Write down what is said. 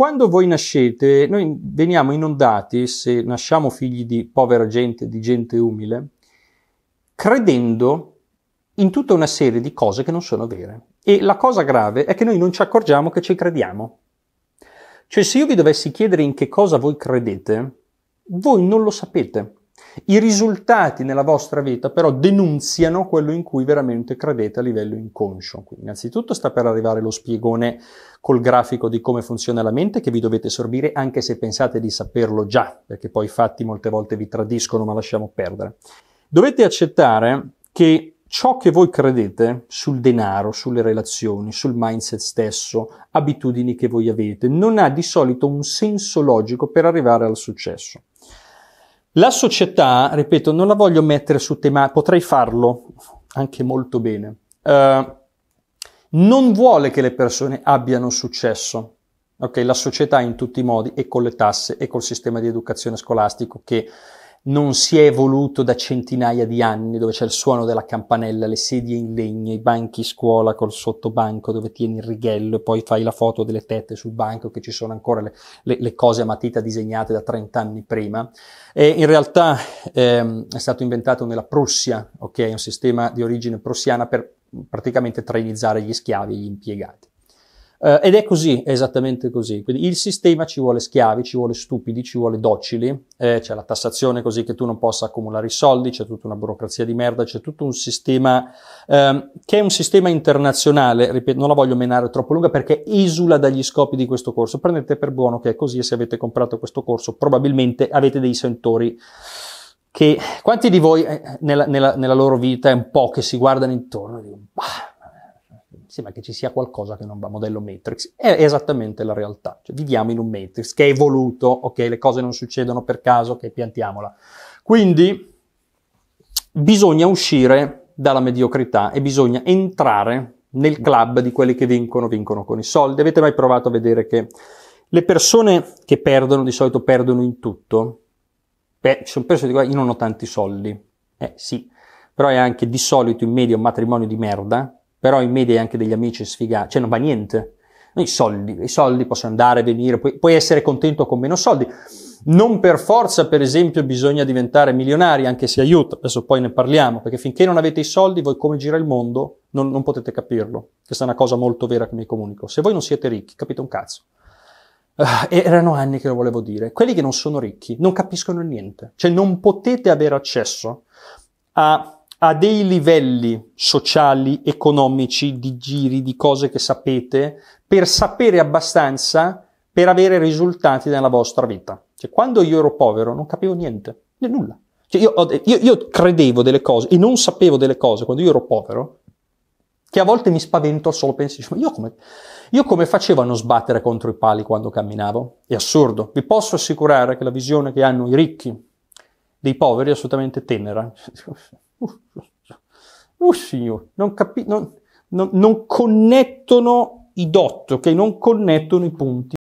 Quando voi nascete, noi veniamo inondati, se nasciamo figli di povera gente, di gente umile, credendo in tutta una serie di cose che non sono vere. E la cosa grave è che noi non ci accorgiamo che ci crediamo. Cioè, se io vi dovessi chiedere in che cosa voi credete, voi non lo sapete. I risultati nella vostra vita però denunziano quello in cui veramente credete a livello inconscio. Quindi, innanzitutto sta per arrivare lo spiegone col grafico di come funziona la mente, che vi dovete sorbire anche se pensate di saperlo già, perché poi i fatti molte volte vi tradiscono, ma lasciamo perdere. Dovete accettare che ciò che voi credete sul denaro, sulle relazioni, sul mindset stesso, abitudini che voi avete, non ha di solito un senso logico per arrivare al successo. La società, ripeto, non la voglio mettere su tema, potrei farlo anche molto bene, non vuole che le persone abbiano successo. Ok, la società in tutti i modi, e con le tasse e col sistema di educazione scolastico che non si è evoluto da centinaia di anni, dove c'è il suono della campanella, le sedie in legno, i banchi scuola col sottobanco dove tieni il righello e poi fai la foto delle tette sul banco, che ci sono ancora le cose a matita disegnate da 30 anni prima. E in realtà è stato inventato nella Prussia, ok, un sistema di origine prussiana per praticamente trainizzare gli schiavi e gli impiegati. Ed è così, è esattamente così. Quindi il sistema ci vuole schiavi, ci vuole stupidi, ci vuole docili, c'è la tassazione così che tu non possa accumulare i soldi, c'è tutta una burocrazia di merda, c'è tutto un sistema che è un sistema internazionale, ripeto, non la voglio menare troppo lunga perché esula dagli scopi di questo corso. Prendete per buono che è così e se avete comprato questo corso probabilmente avete dei sentori che, quanti di voi nella loro vita è un po' che si guardano intorno e dicono bah, sembra che ci sia qualcosa che non va, modello Matrix. È esattamente la realtà. Cioè, viviamo in un Matrix che è evoluto, ok, le cose non succedono per caso, ok, piantiamola. Quindi bisogna uscire dalla mediocrità e bisogna entrare nel club di quelli che vincono con i soldi. Avete mai provato a vedere che le persone che perdono di solito perdono in tutto? Beh, ci sono persone che dicono, io non ho tanti soldi. Sì, però è anche di solito in media un matrimonio di merda, però in media anche degli amici sfigati, cioè non va niente. I soldi possono andare e venire, puoi essere contento con meno soldi. Non per forza, per esempio, bisogna diventare milionari, anche se aiuta, adesso poi ne parliamo, perché finché non avete i soldi, voi come gira il mondo non potete capirlo. Questa è una cosa molto vera che mi comunico. Se voi non siete ricchi, capite un cazzo. Erano anni che lo volevo dire. Quelli che non sono ricchi non capiscono niente, cioè non potete avere accesso a dei livelli sociali, economici, di giri, di cose che sapete, per sapere abbastanza per avere risultati nella vostra vita. Cioè, quando io ero povero non capivo niente, nulla. Cioè, io credevo delle cose e non sapevo delle cose quando io ero povero, che a volte mi spavento al solo pensiero. Io come facevo a non sbattere contro i pali quando camminavo? È assurdo. Vi posso assicurare che la visione che hanno i ricchi dei poveri è assolutamente tenera. Signore, non connettono i dot, ok? Non connettono i punti.